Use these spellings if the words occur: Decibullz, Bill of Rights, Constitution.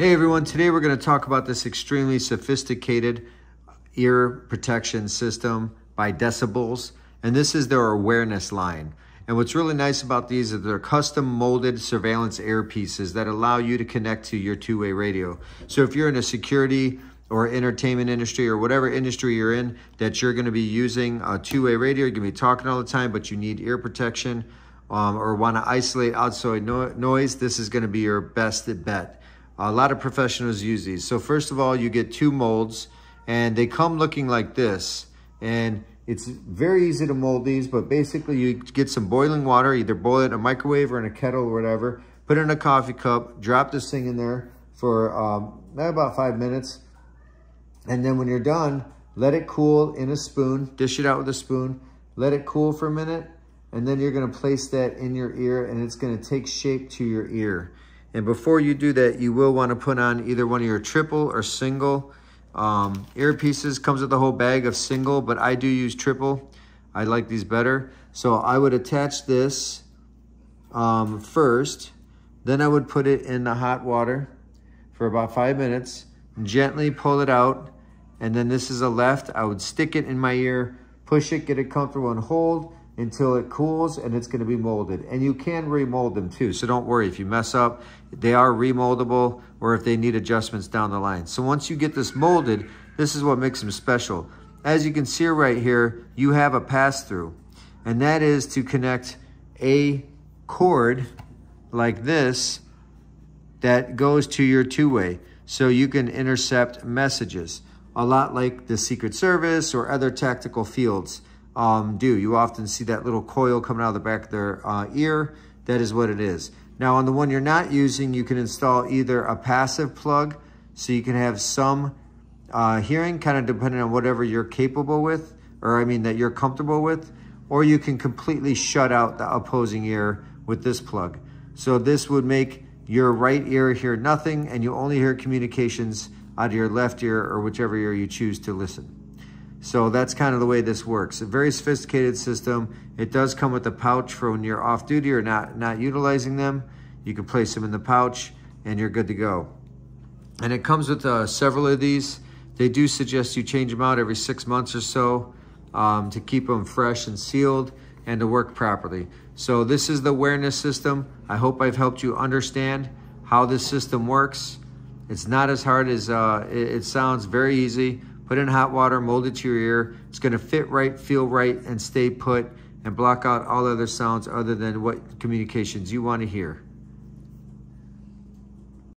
Hey everyone, today we're going to talk about this extremely sophisticated ear protection system by Decibullz, and this is their awareness line. And what's really nice about these is they're custom molded surveillance earpieces that allow you to connect to your two-way radio. So if you're in a security or entertainment industry or whatever industry you're in that you're going to be using a two-way radio, you're going to be talking all the time but you need ear protection or want to isolate outside noise, this is going to be your best bet. A lot of professionals use these. So first of all, you get two molds and they come looking like this. And it's very easy to mold these, but basically you get some boiling water, either boil it in a microwave or in a kettle or whatever, put it in a coffee cup, drop this thing in there for about 5 minutes. And then when you're done, let it cool in a spoon, dish it out with a spoon, let it cool for a minute. And then you're gonna place that in your ear and it's gonna take shape to your ear. And before you do that, you will want to put on either one of your triple or single earpieces. Comes with a whole bag of single, but I do use triple. I like these better. So I would attach this first. Then I would put it in the hot water for about 5 minutes. Gently pull it out. And then this is a left. I would stick it in my ear, push it, get it comfortable, and hold until it cools, and it's gonna be molded. And you can remold them too, so don't worry if you mess up. They are remoldable, or if they need adjustments down the line. So once you get this molded, this is what makes them special. As you can see right here, you have a pass-through, and that is to connect a cord like this that goes to your two-way, so you can intercept messages, a lot like the Secret Service or other tactical fields. You often see that little coil coming out of the back of their ear. That is what it is. Now on the one you're not using, you can install either a passive plug, so you can have some hearing, kind of depending on whatever you're capable with, or I mean that you're comfortable with, or you can completely shut out the opposing ear with this plug. So this would make your right ear hear nothing, and you only hear communications out of your left ear or whichever ear you choose to listen. So that's kind of the way this works. A very sophisticated system. It does come with a pouch for when you're off duty or not utilizing them. You can place them in the pouch and you're good to go. And it comes with several of these. They do suggest you change them out every 6 months or so to keep them fresh and sealed and to work properly. So this is the awareness system. I hope I've helped you understand how this system works. It's not as hard as it sounds, very easy. Put in hot water, mold it to your ear. It's gonna fit right, feel right, and stay put, and block out all other sounds other than what communications you wanna hear.